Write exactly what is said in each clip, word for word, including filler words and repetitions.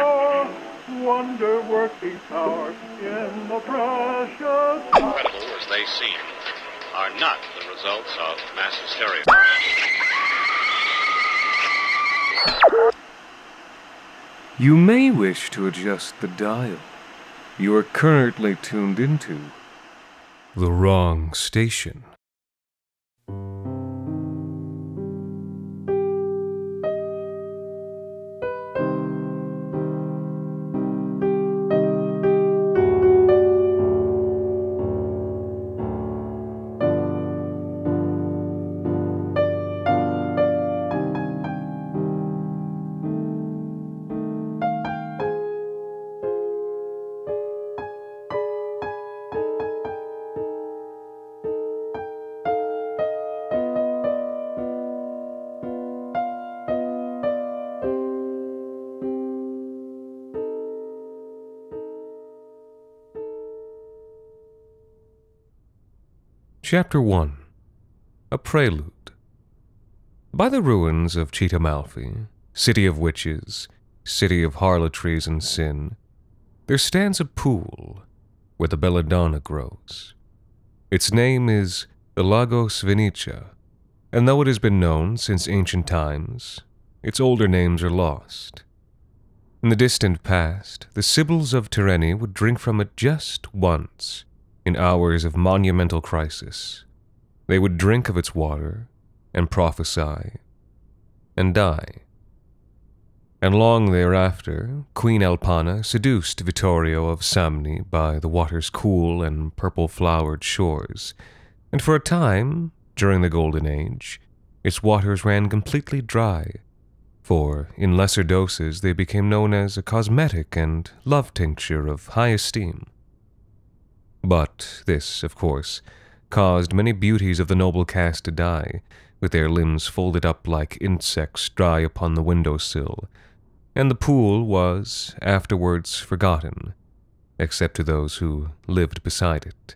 star, wonder-working power in the precious... Incredible as they seem, are not the results of mass hysteria. You may wish to adjust the dial. You are currently tuned into The Wrong Station. Chapter one. A Prelude. By the ruins of Cittamalfi, city of witches, city of harlotries and sin, there stands a pool where the Bella Donna grows. Its name is the Lago Fenicia, and though it has been known since ancient times, its older names are lost. In the distant past, the Sibyls of Tyrrheny would drink from it just once. In hours of monumental crisis, they would drink of its water, and prophesy, and die. And long thereafter, Queen Alpana seduced Vittorio of Samni by the water's cool and purple-flowered shores, and for a time, during the Golden Age, its waters ran completely dry, for in lesser doses they became known as a cosmetic and love tincture of high esteem. But this, of course, caused many beauties of the noble caste to die, with their limbs folded up like insects dry upon the windowsill, and the pool was afterwards forgotten, except to those who lived beside it.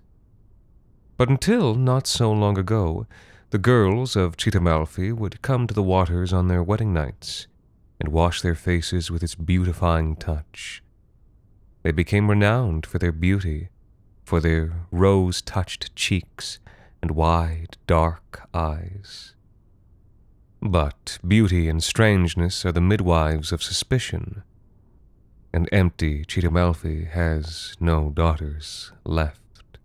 But until not so long ago, the girls of Cittamalfi would come to the waters on their wedding nights, and wash their faces with its beautifying touch. They became renowned for their beauty, for their rose-touched cheeks and wide, dark eyes. But beauty and strangeness are the midwives of suspicion, and empty Cittamalfi has no daughters left.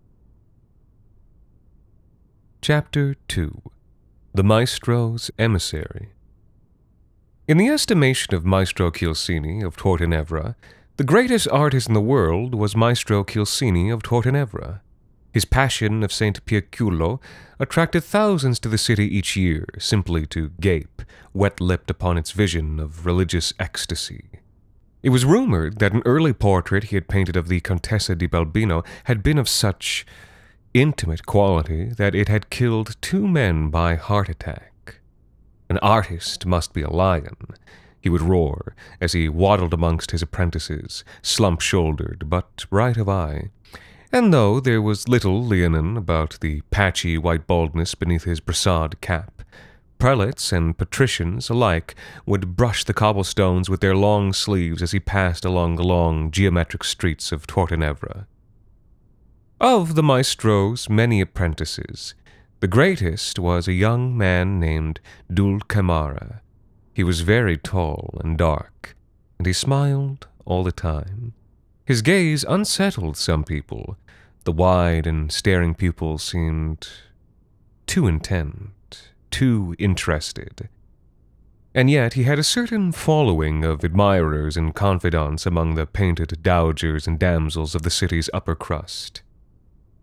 Chapter two. The Maestro's Emissary. In the estimation of Maestro Kilsini of Tortinevra, the greatest artist in the world was Maestro Kilsini of Tortinevra. His Passion of Saint Pierculo attracted thousands to the city each year, simply to gape, wet-lipped upon its vision of religious ecstasy. It was rumored that an early portrait he had painted of the Contessa di Balbino had been of such intimate quality that it had killed two men by heart attack. An artist must be a lion, he would roar, as he waddled amongst his apprentices, slump-shouldered, but bright of eye. And though there was little linen about the patchy white baldness beneath his brassard cap, prelates and patricians alike would brush the cobblestones with their long sleeves as he passed along the long, geometric streets of Tortinevra. Of the maestro's many apprentices, the greatest was a young man named Dulcamara. He was very tall and dark, and he smiled all the time. His gaze unsettled some people. The wide and staring pupils seemed too intent, too interested. And yet he had a certain following of admirers and confidants among the painted dowagers and damsels of the city's upper crust.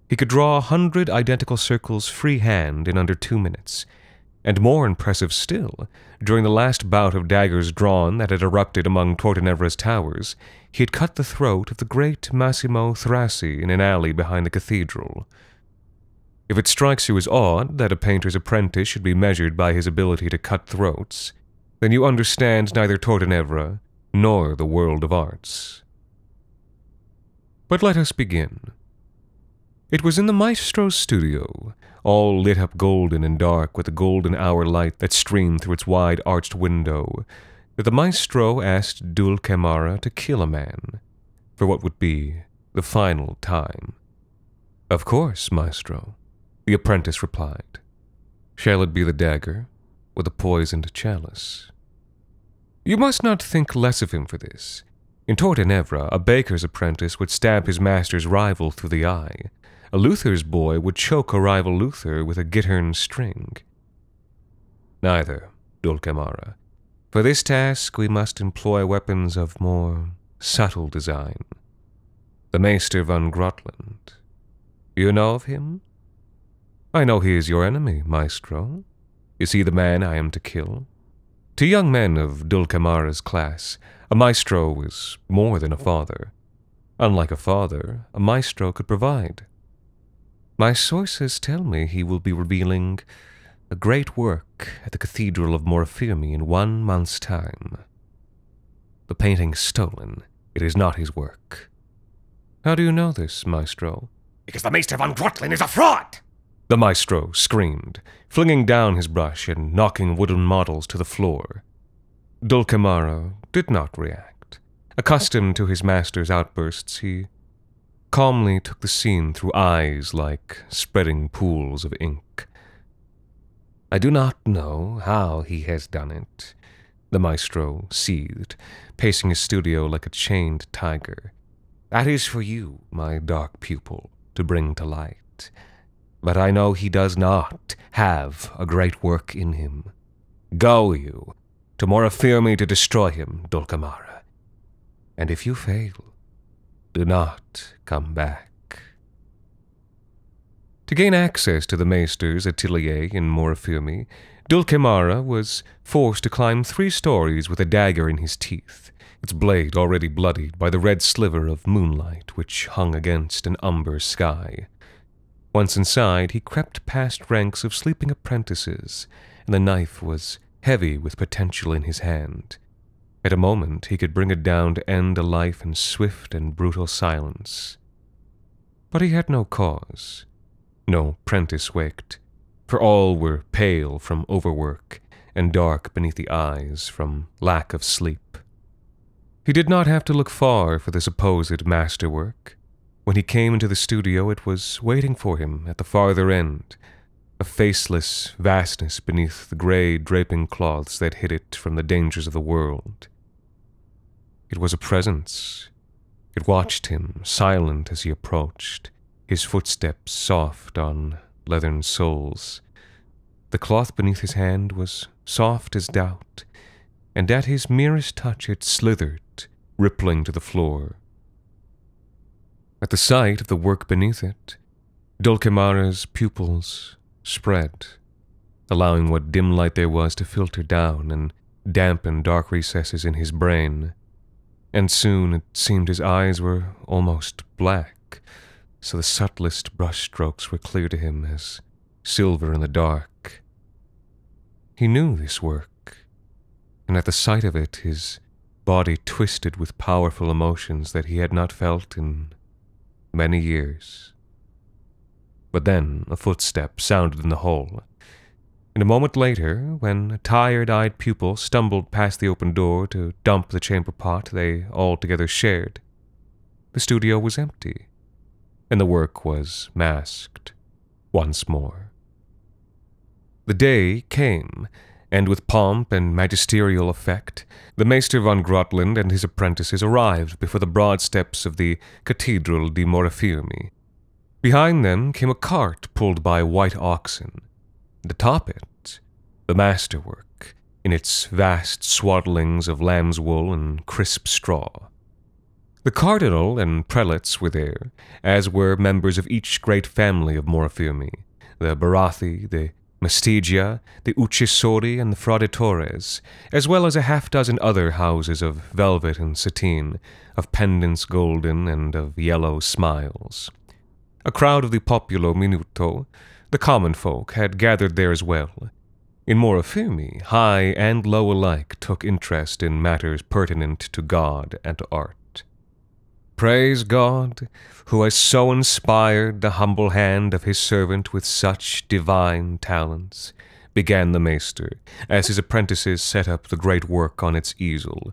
He could draw a hundred identical circles freehand in under two minutes, and more impressive still, during the last bout of daggers drawn that had erupted among Tortinevra's towers, he had cut the throat of the great Massimo Thrassi in an alley behind the cathedral. If it strikes you as odd that a painter's apprentice should be measured by his ability to cut throats, then you understand neither Tortinevra nor the world of arts. But let us begin. It was in the maestro's studio, all lit up golden and dark with the golden hour light that streamed through its wide arched window, The maestro asked Dulcamara to kill a man, for what would be the final time. "Of course, maestro," the apprentice replied. "Shall it be the dagger or the poisoned chalice?" You must not think less of him for this. In Tortinevra, a baker's apprentice would stab his master's rival through the eye. A Luther's boy would choke a rival Luther with a gittern string. Neither, Dulcamara. For this task we must employ weapons of more subtle design. The Maestro von Grotland. You know of him? I know he is your enemy, maestro. Is he the man I am to kill? To young men of Dulcamara's class, a maestro is more than a father. Unlike a father, a maestro could provide. My sources tell me he will be revealing a great work at the Cathedral of Morifirmi in one month's time. The painting stolen. It is not his work. How do you know this, maestro? Because the Maestro von Grotland is a fraud! The maestro screamed, flinging down his brush and knocking wooden models to the floor. Dulcamara did not react. Accustomed to his master's outbursts, he calmly took the scene through eyes like spreading pools of ink. I do not know how he has done it, the maestro seethed, pacing his studio like a chained tiger. That is for you, my dark pupil, to bring to light. But I know he does not have a great work in him. Go, you, to Morifirmi to destroy him, Dulcamara. And if you fail, do not come back. To gain access to the Maester's atelier in Morifirmi, Dulcamara was forced to climb three stories with a dagger in his teeth, its blade already bloodied by the red sliver of moonlight which hung against an umber sky. Once inside, he crept past ranks of sleeping apprentices, and the knife was heavy with potential in his hand. At a moment, he could bring it down to end a life in swift and brutal silence. But he had no cause. No prentice waked, for all were pale from overwork and dark beneath the eyes from lack of sleep. He did not have to look far for the supposed masterwork. When he came into the studio, it was waiting for him at the farther end, a faceless vastness beneath the grey draping cloths that hid it from the dangers of the world. It was a presence. It watched him, silent as he approached, his footsteps soft on leathern soles. The cloth beneath his hand was soft as doubt, and at his merest touch it slithered, rippling to the floor. At the sight of the work beneath it, Dulcamara's pupils spread, allowing what dim light there was to filter down and dampen dark recesses in his brain, and soon it seemed his eyes were almost black, so the subtlest brushstrokes were clear to him as silver in the dark. He knew this work, and at the sight of it his body twisted with powerful emotions that he had not felt in many years. But then a footstep sounded in the hall, and a moment later, when a tired-eyed pupil stumbled past the open door to dump the chamber pot they all together shared, the studio was empty, and the work was masked once more. The day came, and with pomp and magisterial effect, the Maestro von Grotland and his apprentices arrived before the broad steps of the Cathedral di Morifirmi. Behind them came a cart pulled by white oxen. To top it, the masterwork, in its vast swaddlings of lamb's wool and crisp straw. The cardinal and prelates were there, as were members of each great family of Morifirmi, the Barathi, the Mastigia, the Uccessori, and the Frauditores, as well as a half-dozen other houses of velvet and sateen, of pendants golden and of yellow smiles. A crowd of the Popolo Minuto, the common folk, had gathered there as well. In Morifirmi, high and low alike took interest in matters pertinent to God and to art. Praise God, who has so inspired the humble hand of his servant with such divine talents, began the maester, as his apprentices set up the great work on its easel.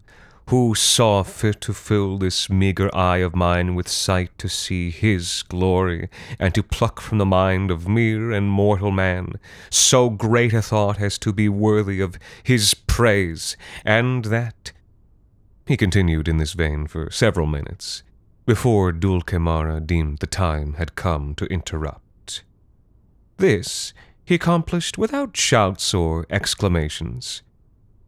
Who saw fit to fill this meagre eye of mine with sight to see his glory, and to pluck from the mind of mere and mortal man so great a thought as to be worthy of his praise, and that... He continued in this vein for several minutes, before Dulcamara deemed the time had come to interrupt. This he accomplished without shouts or exclamations.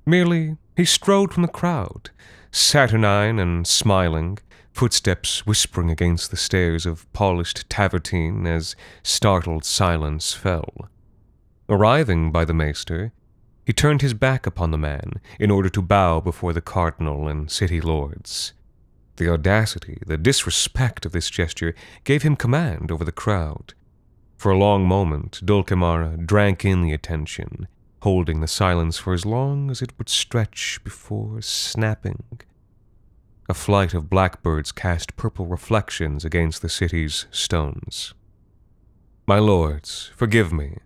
Merely he strode from the crowd, saturnine and smiling, footsteps whispering against the stairs of polished tavertine as startled silence fell. Arriving by the maester, he turned his back upon the man in order to bow before the cardinal and city lords. The audacity, the disrespect of this gesture gave him command over the crowd. For a long moment, Dulcamara drank in the attention, holding the silence for as long as it would stretch before snapping. A flight of blackbirds cast purple reflections against the city's stones. "My lords, forgive me,"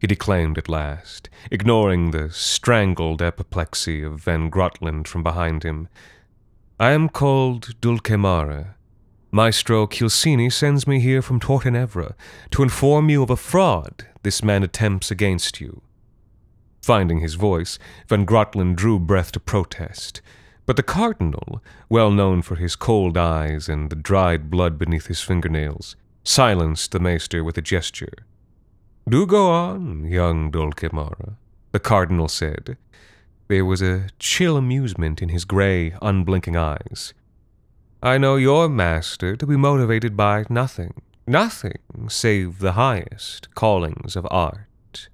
he declaimed at last, ignoring the strangled apoplexy of Van Grotland from behind him. "I am called Dulcamara. Maestro Kilsini sends me here from Tortinevra to inform you of a fraud this man attempts against you." Finding his voice, Van Grotland drew breath to protest, but the cardinal, well known for his cold eyes and the dried blood beneath his fingernails, silenced the maester with a gesture. "Do go on, young Dulcamara," the cardinal said. There was a chill amusement in his grey, unblinking eyes. "I know your master to be motivated by nothing, nothing save the highest callings of art."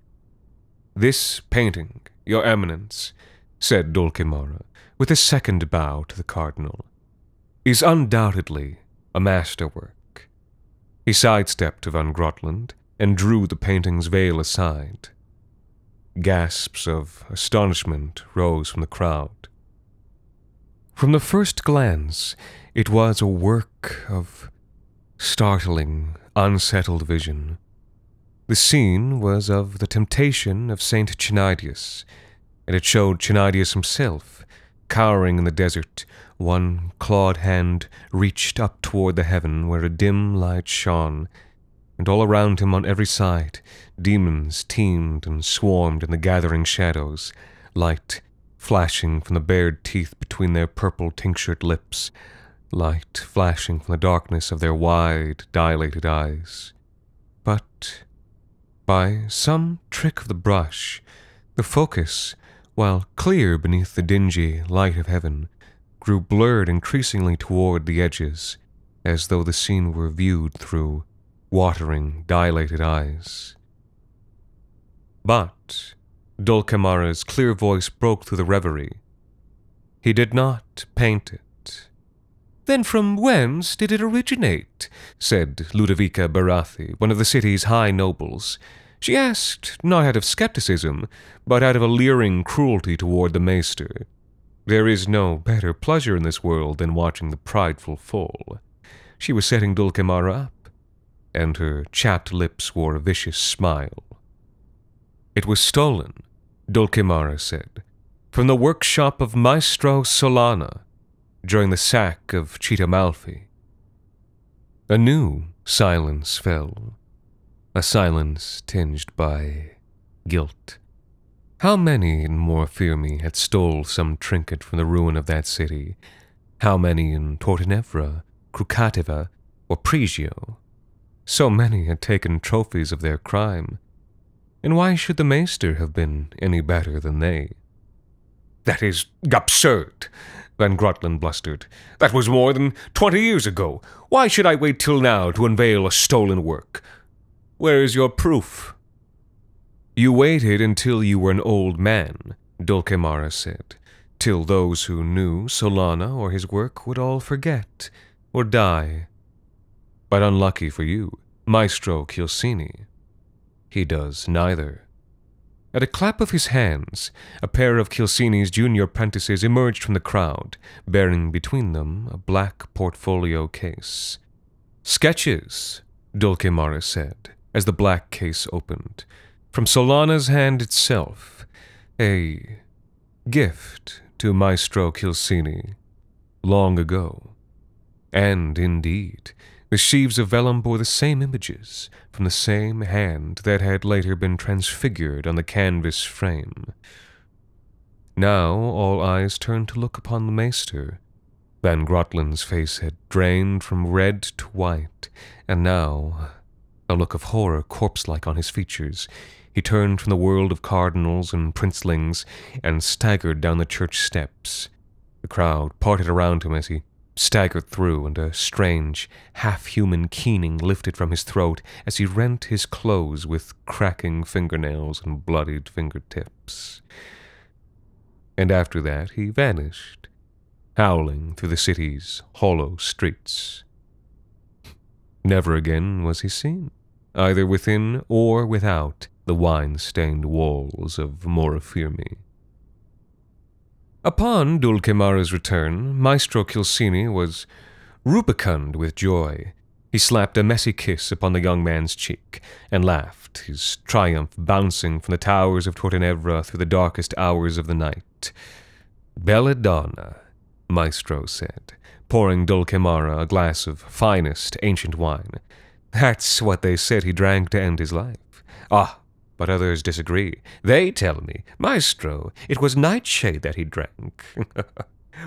"This painting, your eminence," said Dulcamara, with a second bow to the cardinal, "is undoubtedly a masterwork." He sidestepped to Van Grotland and drew the painting's veil aside. Gasps of astonishment rose from the crowd. From the first glance, it was a work of startling, unsettled vision. The scene was of the temptation of Saint Chenaidius, and it showed Chenaidius himself, cowering in the desert, one clawed hand reached up toward the heaven where a dim light shone, and all around him on every side demons teemed and swarmed in the gathering shadows, light flashing from the bared teeth between their purple tinctured lips, light flashing from the darkness of their wide, dilated eyes. But... by some trick of the brush, the focus, while clear beneath the dingy light of heaven, grew blurred increasingly toward the edges, as though the scene were viewed through watering, dilated eyes. But Dulcamara's clear voice broke through the reverie. "He did not paint it." "Then from whence did it originate?" said Ludovica Barathi, one of the city's high nobles. She asked, not out of skepticism, but out of a leering cruelty toward the maester. There is no better pleasure in this world than watching the prideful fall. She was setting Dulcamara up, and her chapped lips wore a vicious smile. "It was stolen," Dulcamara said, "from the workshop of Maestro Solana, during the sack of Cittamalfi." A new silence fell, a silence tinged by guilt. How many in Mora Firmi had stole some trinket from the ruin of that city? How many in Tortinevra, Krukativa, or Pregio? So many had taken trophies of their crime. And why should the maester have been any better than they? "That is absurd," Van Grotland blustered. "That was more than twenty years ago. Why should I wait till now to unveil a stolen work? Where is your proof?" "You waited until you were an old man," Dulcamara said, "till those who knew Solana or his work would all forget or die. But unlucky for you, Maestro Kilsini, he does neither." At a clap of his hands, a pair of Kilsini's junior apprentices emerged from the crowd, bearing between them a black portfolio case. "Sketches," Dulcamara said, as the black case opened. from Solana's hand itself, a gift to Maestro Kilsini long ago. And indeed, the sheaves of vellum bore the same images from the same hand that had later been transfigured on the canvas frame. Now all eyes turned to look upon the maester. Van Grotland's face had drained from red to white, and now, a look of horror corpse-like on his features, he turned from the world of cardinals and princelings and staggered down the church steps. The crowd parted around him as he staggered through, and a strange, half-human keening lifted from his throat as he rent his clothes with cracking fingernails and bloodied fingertips. And after that he vanished, howling through the city's hollow streets. Never again was he seen, either within or without the wine-stained walls of Mora Firmi. Upon Dulcamara's return, Maestro Kilsini was rubicund with joy. He slapped a messy kiss upon the young man's cheek and laughed, his triumph bouncing from the towers of Tortinevra through the darkest hours of the night. "Bella Donna," Maestro said, pouring Dulcamara a glass of finest ancient wine. "That's what they said he drank to end his life. Ah, but others disagree. They tell me, Maestro, it was nightshade that he drank."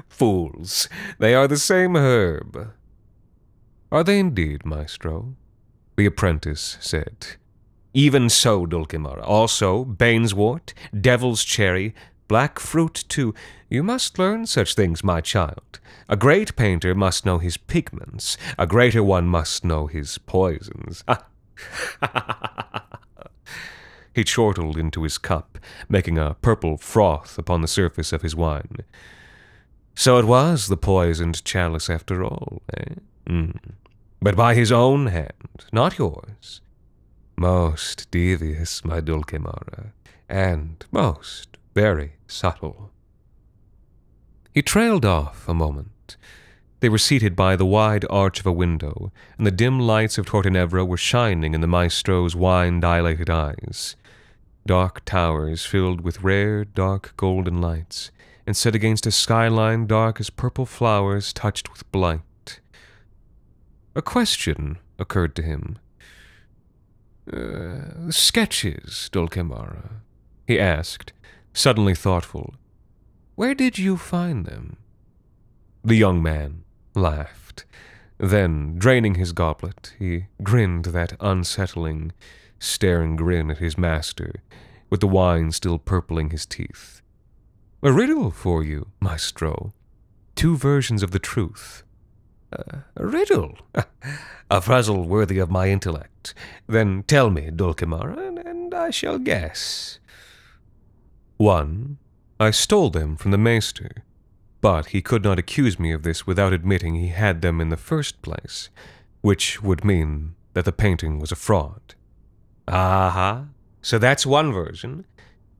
"Fools, they are the same herb." "Are they indeed, Maestro?" the apprentice said. "Even so, Dulcamara. Also, Baneswort, devil's cherry, black fruit, too. You must learn such things, my child. A great painter must know his pigments. A greater one must know his poisons." He chortled into his cup, making a purple froth upon the surface of his wine. "So it was the poisoned chalice after all, eh? Mm. But by his own hand, not yours. Most devious, my Dulcamara, and most very subtle." He trailed off a moment. They were seated by the wide arch of a window, and the dim lights of Tortinevra were shining in the maestro's wine-dilated eyes. Dark towers filled with rare, dark golden lights, and set against a skyline dark as purple flowers touched with blight. A question occurred to him. Uh, sketches, Dulcamara," he asked, suddenly thoughtful. "Where did you find them?" The young man laughed. Then, draining his goblet, he grinned that unsettling, staring grin at his master, with the wine still purpling his teeth. "A riddle for you, Maestro. Two versions of the truth." Uh, "A riddle? A puzzle worthy of my intellect. Then tell me, Dulcamara, and I shall guess." "One, I stole them from the maester, but he could not accuse me of this without admitting he had them in the first place, which would mean that the painting was a fraud." "Aha, uh-huh. So that's one version,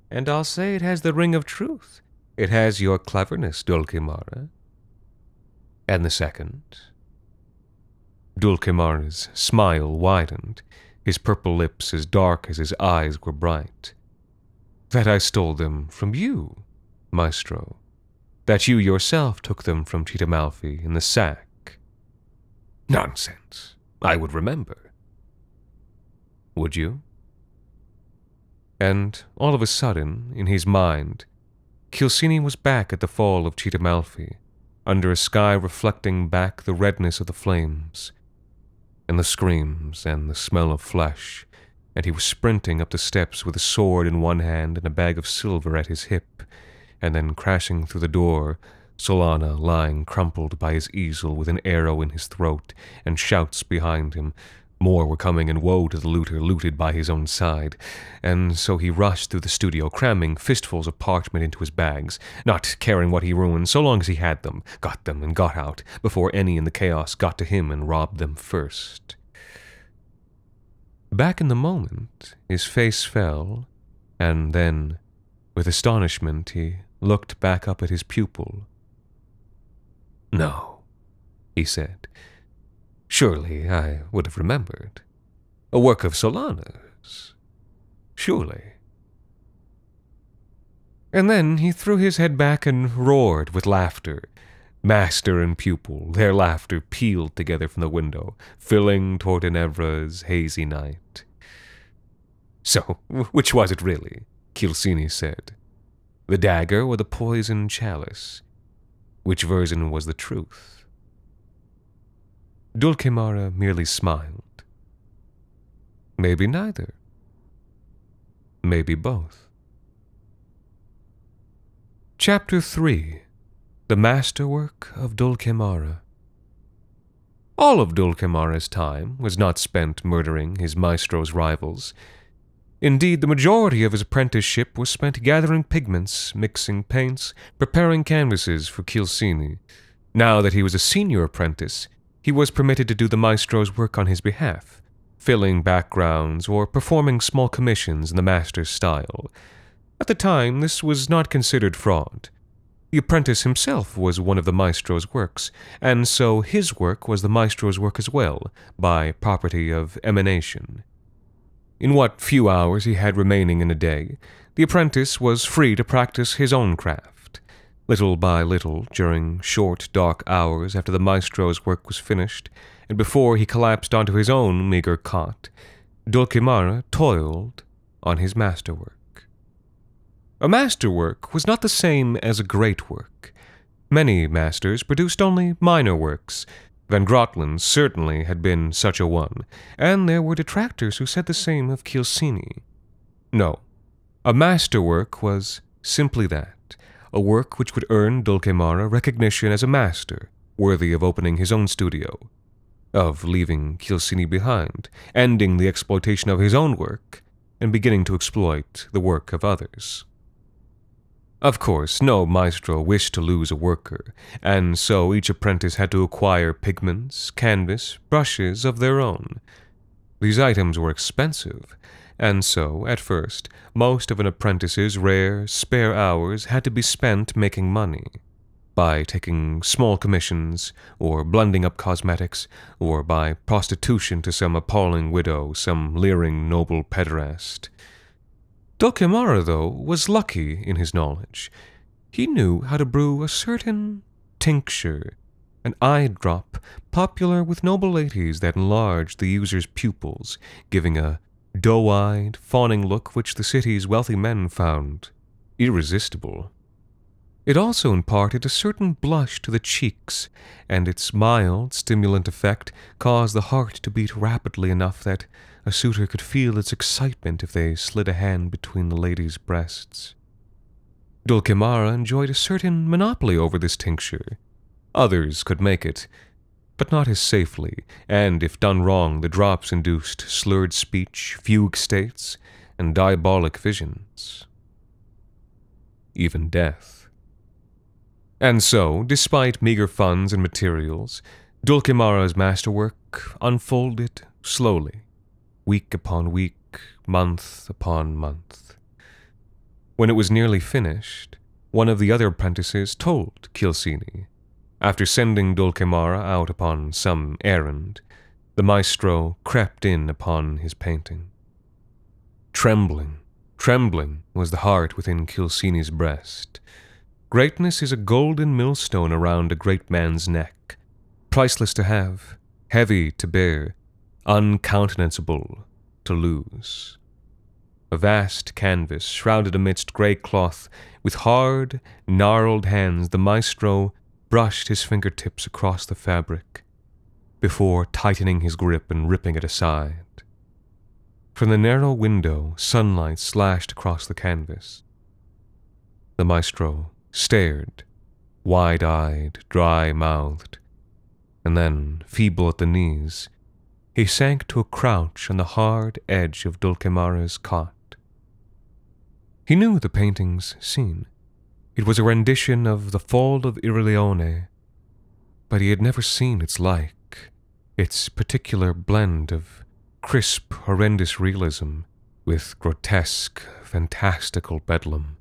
and I'll say it has the ring of truth. It has your cleverness, Dulcamara." "And the second?" Dulcamara's smile widened, his purple lips as dark as his eyes were bright. "That I stole them from you, Maestro. That you yourself took them from Cittamalfi in the sack." "Nonsense. I would remember." "Would you?" And all of a sudden, in his mind, Kilsini was back at the fall of Cittamalfi, under a sky reflecting back the redness of the flames, and the screams, and the smell of flesh, and he was sprinting up the steps with a sword in one hand and a bag of silver at his hip, and then crashing through the door, Solana lying crumpled by his easel with an arrow in his throat, and shouts behind him. More were coming, and woe to the looter looted by his own side. And so he rushed through the studio, cramming fistfuls of parchment into his bags, not caring what he ruined so long as he had them, got them and got out, before any in the chaos got to him and robbed them first. Back in the moment, his face fell, and then, with astonishment, he looked back up at his pupil. "No," he said. "Surely I would have remembered. A work of Solana's." surely. And then he threw his head back and roared with laughter. Master and pupil, their laughter pealed together from the window, filling Tortinevra's hazy night. So, which was it really? Kilsini said. The dagger or the poisoned chalice? Which version was the truth? Dulcamara merely smiled. Maybe neither. Maybe both. Chapter three. The Masterwork of Dulcamara. All of Dulcamara's time was not spent murdering his maestro's rivals. Indeed, the majority of his apprenticeship was spent gathering pigments, mixing paints, preparing canvases for Kilsini. Now that he was a senior apprentice, he was permitted to do the maestro's work on his behalf, filling backgrounds or performing small commissions in the master's style. At the time, this was not considered fraud. The apprentice himself was one of the maestro's works, and so his work was the maestro's work as well, by property of emanation. In what few hours he had remaining in a day, the apprentice was free to practice his own craft. Little by little, during short, dark hours after the maestro's work was finished, and before he collapsed onto his own meager cot, Dulcamara toiled on his masterwork. A masterwork was not the same as a great work. Many masters produced only minor works. Von Grotland certainly had been such a one, and there were detractors who said the same of Kilsini. No, a masterwork was simply that, a work which would earn Dulcamara recognition as a master, worthy of opening his own studio, of leaving Kilsini behind, ending the exploitation of his own work, and beginning to exploit the work of others. Of course, no maestro wished to lose a worker, and so each apprentice had to acquire pigments, canvas, brushes of their own. These items were expensive, and so, at first, most of an apprentice's rare, spare hours had to be spent making money, by taking small commissions, or blending up cosmetics, or by prostitution to some appalling widow, some leering noble pederast. Dulcamara, though, was lucky in his knowledge. He knew how to brew a certain tincture, an eye drop popular with noble ladies that enlarged the user's pupils, giving a doe-eyed, fawning look which the city's wealthy men found irresistible. It also imparted a certain blush to the cheeks, and its mild, stimulant effect caused the heart to beat rapidly enough that a suitor could feel its excitement if they slid a hand between the lady's breasts. Dulcamara enjoyed a certain monopoly over this tincture. Others could make it, but not as safely, and if done wrong, the drops induced slurred speech, fugue states, and diabolic visions. Even death. And so, despite meager funds and materials, Dulcamara's masterwork unfolded slowly, week upon week, month upon month. When it was nearly finished, one of the other apprentices told Kilsini. After sending Dulcamara out upon some errand, the maestro crept in upon his painting. Trembling, trembling was the heart within Kilsini's breast. Greatness is a golden millstone around a great man's neck, priceless to have, heavy to bear, uncountenanceable to lose. A vast canvas, shrouded amidst grey cloth, with hard, gnarled hands the maestro brushed his fingertips across the fabric, before tightening his grip and ripping it aside. From the narrow window, sunlight slashed across the canvas. The maestro stared, wide-eyed, dry-mouthed, and then, feeble at the knees, he sank to a crouch on the hard edge of Dulcamara's cot. He knew the painting's scene. It was a rendition of The Fall of Irelione, but he had never seen its like, its particular blend of crisp, horrendous realism with grotesque, fantastical bedlam.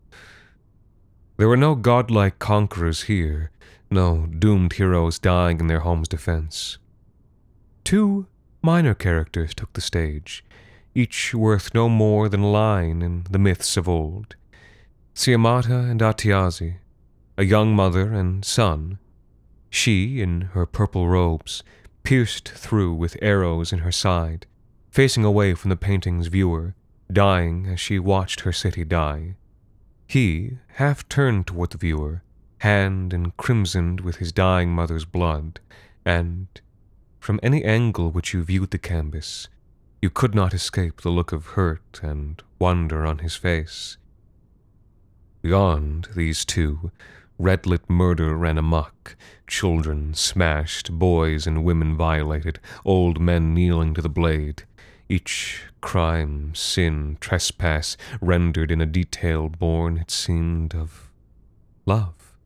There were no godlike conquerors here, no doomed heroes dying in their home's defense. Two minor characters took the stage, each worth no more than a line in the myths of old. Siamata and Atiasi, a young mother and son, she, in her purple robes, pierced through with arrows in her side, facing away from the painting's viewer, dying as she watched her city die. He, half turned toward the viewer, hand encrimsoned with his dying mother's blood, and, from any angle which you viewed the canvas, you could not escape the look of hurt and wonder on his face. Beyond these two, red-lit murder ran amok, children smashed, boys and women violated, old men kneeling to the blade, each crime, sin, trespass, rendered in a detail born, it seemed, of love.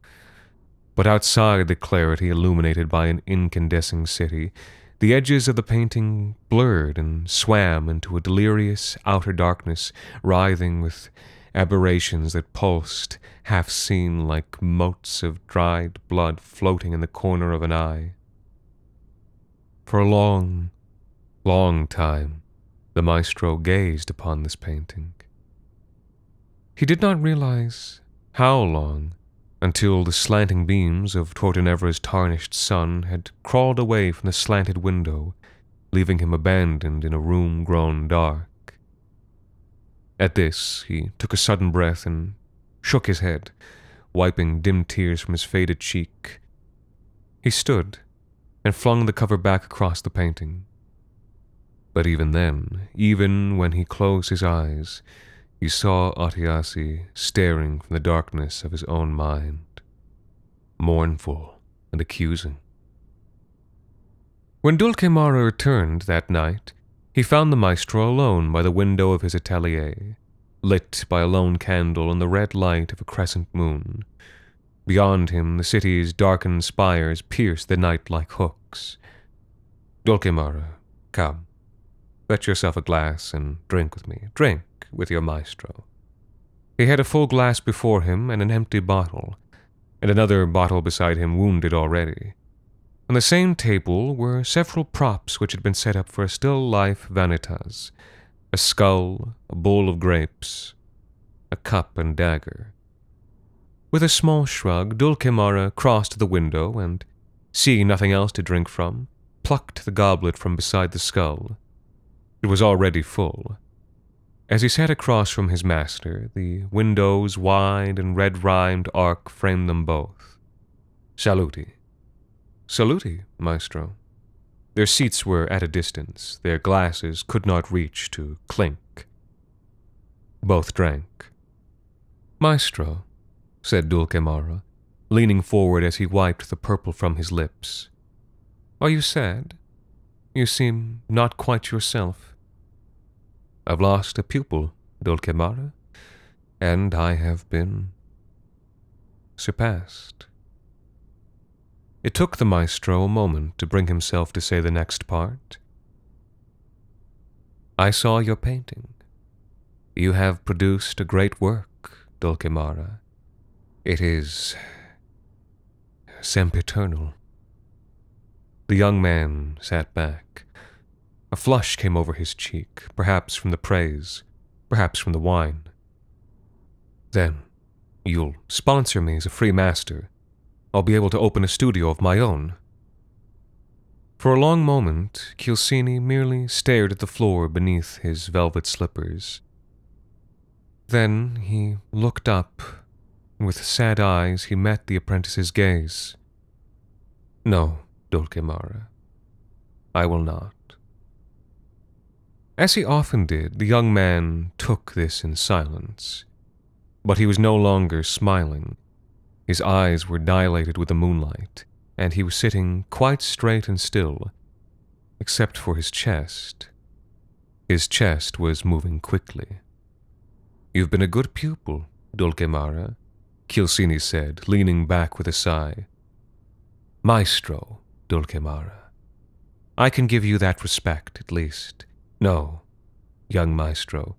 But outside the clarity illuminated by an incandescent city, the edges of the painting blurred and swam into a delirious outer darkness, writhing with aberrations that pulsed, half-seen like motes of dried blood floating in the corner of an eye. For a long, long time, the maestro gazed upon this painting. He did not realize how long, until the slanting beams of Tortinevra's tarnished sun had crawled away from the slanted window, leaving him abandoned in a room grown dark. At this, he took a sudden breath and shook his head, wiping dim tears from his faded cheek. He stood and flung the cover back across the painting. But even then, even when he closed his eyes, he saw Atiasi staring from the darkness of his own mind, mournful and accusing. When Dulcamara returned that night, he found the maestro alone by the window of his atelier, lit by a lone candle in the red light of a crescent moon. Beyond him, the city's darkened spires pierced the night like hooks. "Dulcamara, come. Fetch yourself a glass and drink with me. Drink with your maestro." He had a full glass before him and an empty bottle, and another bottle beside him wounded already. On the same table were several props which had been set up for a still-life vanitas, a skull, a bowl of grapes, a cup and dagger. With a small shrug, Dulcamara crossed to the window and, seeing nothing else to drink from, plucked the goblet from beside the skull. It was already full. As he sat across from his master, the window's wide and red-rhymed arc framed them both. "Saluti." "Saluti, maestro." Their seats were at a distance. Their glasses could not reach to clink. Both drank. "Maestro," said Dulcamara, leaning forward as he wiped the purple from his lips, "are you sad? You seem not quite yourself." "I've lost a pupil, Dulcamara, and I have been surpassed." It took the maestro a moment to bring himself to say the next part. "I saw your painting. You have produced a great work, Dulcamara. It is sempiternal." The young man sat back. A flush came over his cheek, perhaps from the praise, perhaps from the wine. "Then you'll sponsor me as a free master. I'll be able to open a studio of my own." For a long moment, Kilsini merely stared at the floor beneath his velvet slippers. Then he looked up, and with sad eyes he met the apprentice's gaze. "No, Dulcamara, I will not." As he often did, the young man took this in silence. But he was no longer smiling. His eyes were dilated with the moonlight, and he was sitting quite straight and still, except for his chest. His chest was moving quickly. "You've been a good pupil, Dulcamara," Kilsini said, leaning back with a sigh. "Maestro, Dulcamara. I can give you that respect, at least. No, young maestro,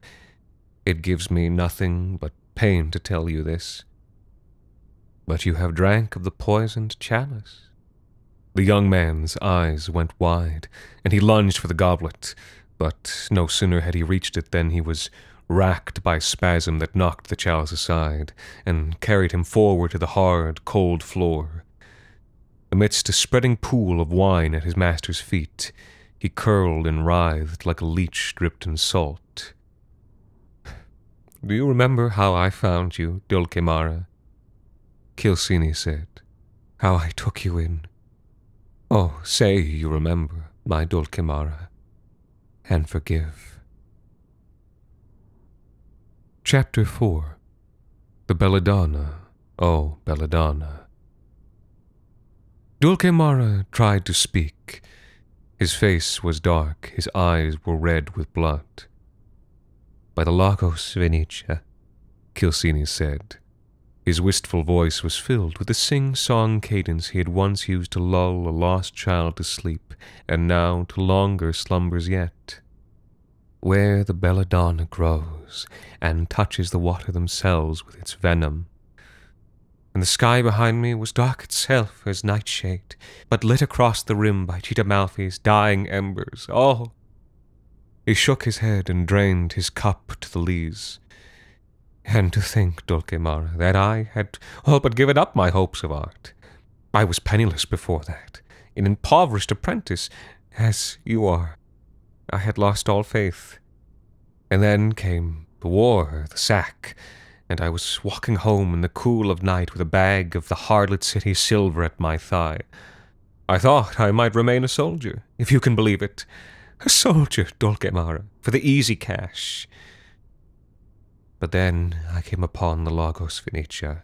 it gives me nothing but pain to tell you this, but you have drank of the poisoned chalice." The young man's eyes went wide, and he lunged for the goblet, but no sooner had he reached it than he was racked by a spasm that knocked the chalice aside and carried him forward to the hard, cold floor. Amidst a spreading pool of wine at his master's feet, he curled and writhed like a leech dripped in salt. "Do you remember how I found you, Dulcamara?" Kilsini said. "How I took you in. Oh, say you remember, my Dulcamara, and forgive." Chapter four. The Bella Donna, oh Bella Donna. Dulcamara tried to speak. His face was dark, his eyes were red with blood. "By the Lago Venicia," Kilsini said. His wistful voice was filled with the sing-song cadence he had once used to lull a lost child to sleep, and now to longer slumbers yet. "Where the Bella Donna grows, and touches the water themselves with its venom. And the sky behind me was dark itself as nightshade, but lit across the rim by Cittamalfi's dying embers. Oh!" He shook his head and drained his cup to the lees. "And to think, Dulcamara, that I had all but given up my hopes of art. I was penniless before that, an impoverished apprentice, as you are. I had lost all faith. And then came the war, the sack, and I was walking home in the cool of night with a bag of the harlot city silver at my thigh. I thought I might remain a soldier, if you can believe it. A soldier, Dulcamara, for the easy cash. But then I came upon the Lagos Fenicia,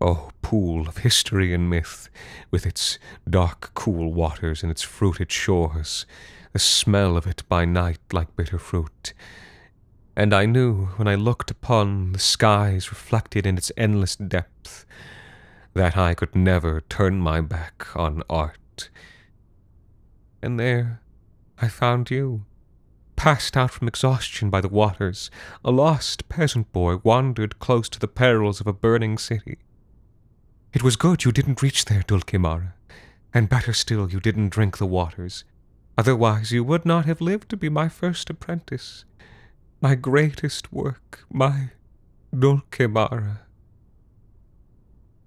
oh, pool of history and myth, with its dark, cool waters and its fruited shores, the smell of it by night like bitter fruit. And I knew, when I looked upon the skies reflected in its endless depth, that I could never turn my back on art. And there I found you. Passed out from exhaustion by the waters, a lost peasant boy wandered close to the perils of a burning city. It was good you didn't reach there, Dulcamara, and better still you didn't drink the waters, otherwise you would not have lived to be my first apprentice, my greatest work, my Dulcamara."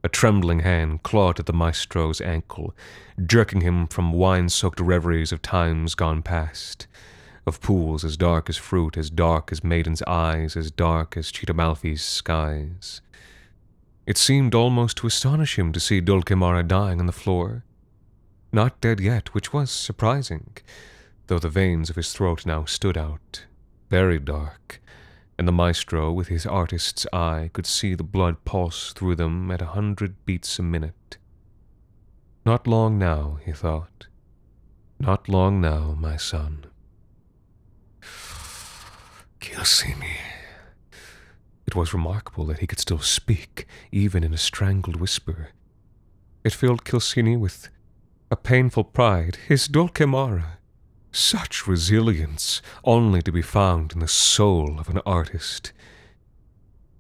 A trembling hand clawed at the maestro's ankle, jerking him from wine-soaked reveries of times gone past, of pools as dark as fruit, as dark as maidens' eyes, as dark as Cittamalfi's skies. It seemed almost to astonish him to see Dulcamara dying on the floor. Not dead yet, which was surprising, though the veins of his throat now stood out, very dark, and the maestro, with his artist's eye, could see the blood pulse through them at a hundred beats a minute. "Not long now," he thought. "Not long now, my son." Kilsini. It was remarkable that he could still speak, even in a strangled whisper. It filled Kilsini with a painful pride. His Dulcamara, such resilience, only to be found in the soul of an artist.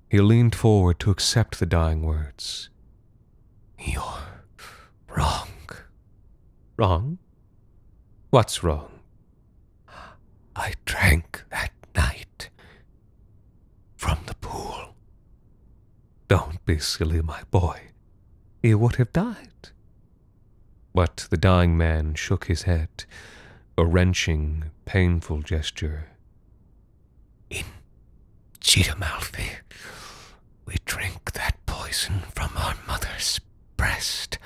He leaned forward to accept the dying words. "You're wrong." "Wrong? What's wrong?" "I drank that night from the pool." "Don't be silly, my boy. You would have died." But the dying man shook his head, a wrenching, painful gesture. "In Cittamalfi, we drink that poison from our mother's breast."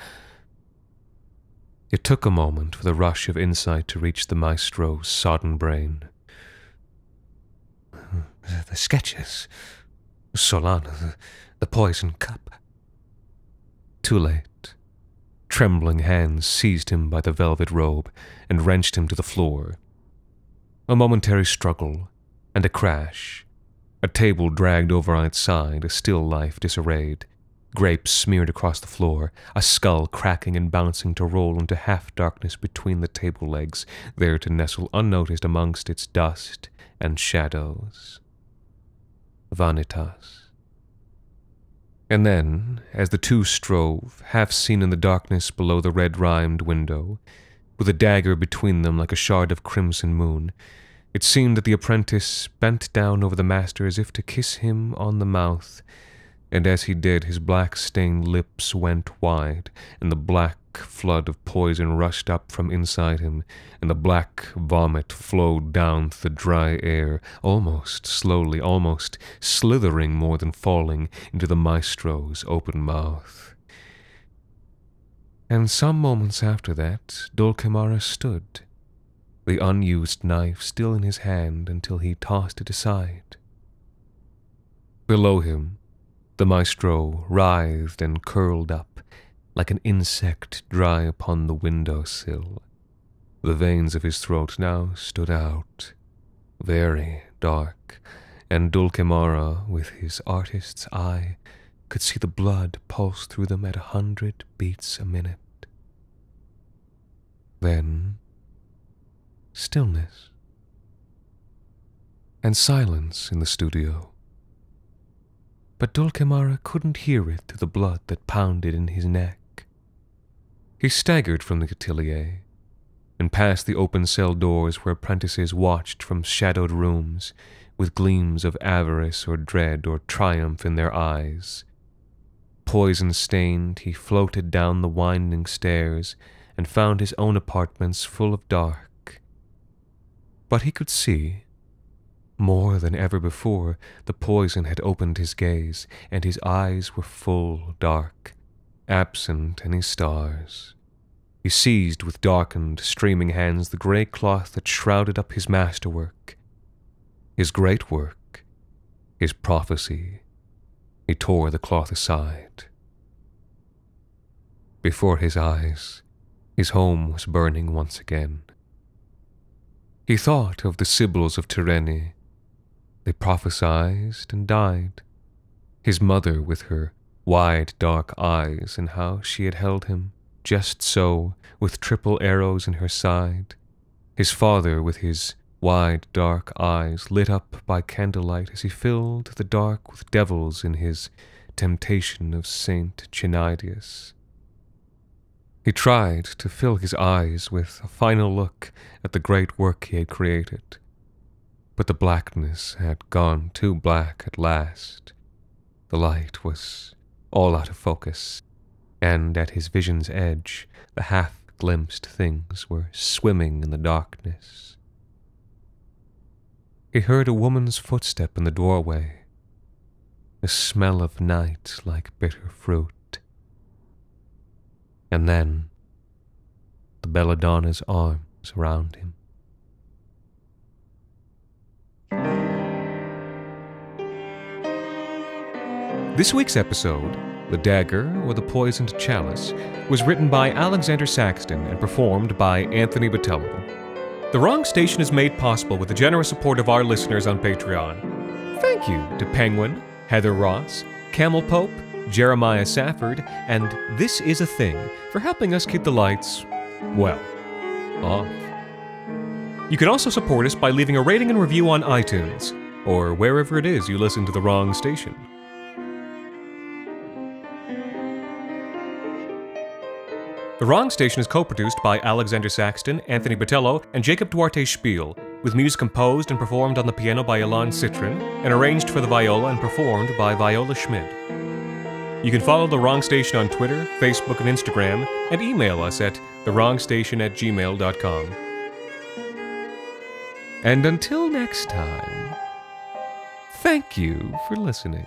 It took a moment for the rush of insight to reach the maestro's sodden brain. "The sketches. Solana, the, the poison cup." Too late. Trembling hands seized him by the velvet robe and wrenched him to the floor. A momentary struggle, and a crash. A table dragged over on its side, a still life disarrayed. Grapes smeared across the floor, a skull cracking and bouncing to roll into half-darkness between the table legs, there to nestle unnoticed amongst its dust and shadows. Vanitas. And then, as the two strove, half-seen in the darkness below the red-rimed window, with a dagger between them like a shard of crimson moon, It seemed that the apprentice bent down over the master as if to kiss him on the mouth, and as he did, his black-stained lips went wide, and the black flood of poison rushed up from inside him, and the black vomit flowed down the dry air, almost slowly, almost slithering more than falling, into the maestro's open mouth. And some moments after that, Dulcamara stood, the unused knife still in his hand until he tossed it aside. Below him, the maestro writhed and curled up, like an insect dry upon the windowsill. The veins of his throat now stood out, very dark, and Dulcamara, with his artist's eye, could see the blood pulse through them at a hundred beats a minute. Then, stillness, and silence in the studio. But Dulcamara couldn't hear it through the blood that pounded in his neck. He staggered from the atelier, and past the open cell doors where apprentices watched from shadowed rooms, with gleams of avarice or dread or triumph in their eyes. Poison-stained, he floated down the winding stairs, and found his own apartments full of dark. But he could see, more than ever before, the poison had opened his gaze, and his eyes were full dark, absent any stars. He seized with darkened, streaming hands the grey cloth that shrouded up his masterwork, his great work, his prophecy. He tore the cloth aside. Before his eyes, his home was burning once again. He thought of the Sibyls of Tyrrheny. They prophesied and died. His mother with her wide dark eyes, and how she had held him, just so, with triple arrows in her side. His father with his wide dark eyes, lit up by candlelight as he filled the dark with devils in his temptation of Saint Chenaidius. He tried to fill his eyes with a final look at the great work he had created, but the blackness had gone too black at last. The light was all out of focus, and at his vision's edge, the half-glimpsed things were swimming in the darkness. He heard a woman's footstep in the doorway, a smell of night like bitter fruit. And then, the Bella Donna's arms around him. This week's episode, The Dagger or the Poisoned Chalice, was written by Alexander Saxton and performed by Anthony Botello. The Wrong Station is made possible with the generous support of our listeners on Patreon. Thank you to Penguin, Heather Ross, Camel Pope, Jeremiah Safford, and This Is a Thing for helping us keep the lights, well, off. You can also support us by leaving a rating and review on iTunes, or wherever it is you listen to The Wrong Station. The Wrong Station is co-produced by Alexander Saxton, Anthony Botello, and Jacob Duarte Spiel, with music composed and performed on the piano by Elan Citrin, and arranged for the viola and performed by Viola Schmidt. You can follow The Wrong Station on Twitter, Facebook, and Instagram, and email us at the wrong station at gmail dot com. And until next time, thank you for listening.